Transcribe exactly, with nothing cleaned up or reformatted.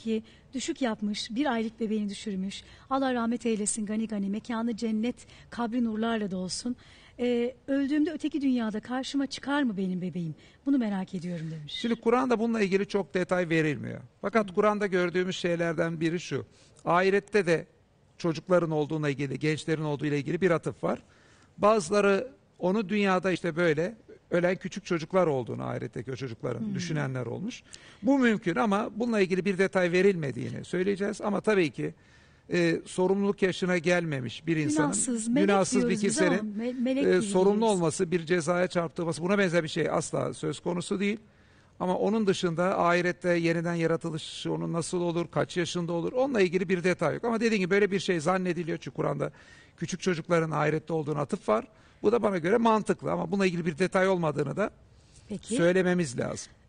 ki düşük yapmış, bir aylık bebeğini düşürmüş. Allah rahmet eylesin gani gani, mekanı cennet, kabri nurlarla dolsun. Ee, öldüğümde öteki dünyada karşıma çıkar mı benim bebeğim? Bunu merak ediyorum demiş. Şimdi Kur'an'da bununla ilgili çok detay verilmiyor. Fakat Kur'an'da gördüğümüz şeylerden biri şu. Ahirette de çocukların olduğuna ilgili, gençlerin olduğu ile ilgili bir atıf var. Bazıları onu dünyada işte böyle ölen küçük çocuklar olduğunu, ahiretteki o çocukların hmm. düşünenler olmuş. Bu mümkün ama bununla ilgili bir detay verilmediğini söyleyeceğiz. Ama tabii ki e, sorumluluk yaşına gelmemiş bir insanın, günahsız, günahsız bir kimsenin e, sorumlu olması, bir cezaya çarptırılması, buna benzer bir şey asla söz konusu değil. Ama onun dışında ahirette yeniden yaratılış, onun nasıl olur, kaç yaşında olur, onunla ilgili bir detay yok. Ama dediğim gibi böyle bir şey zannediliyor çünkü Kur'an'da küçük çocukların ahirette olduğunu atıf var. Bu da bana göre mantıklı ama bununla ilgili bir detay olmadığını da Peki. söylememiz lazım.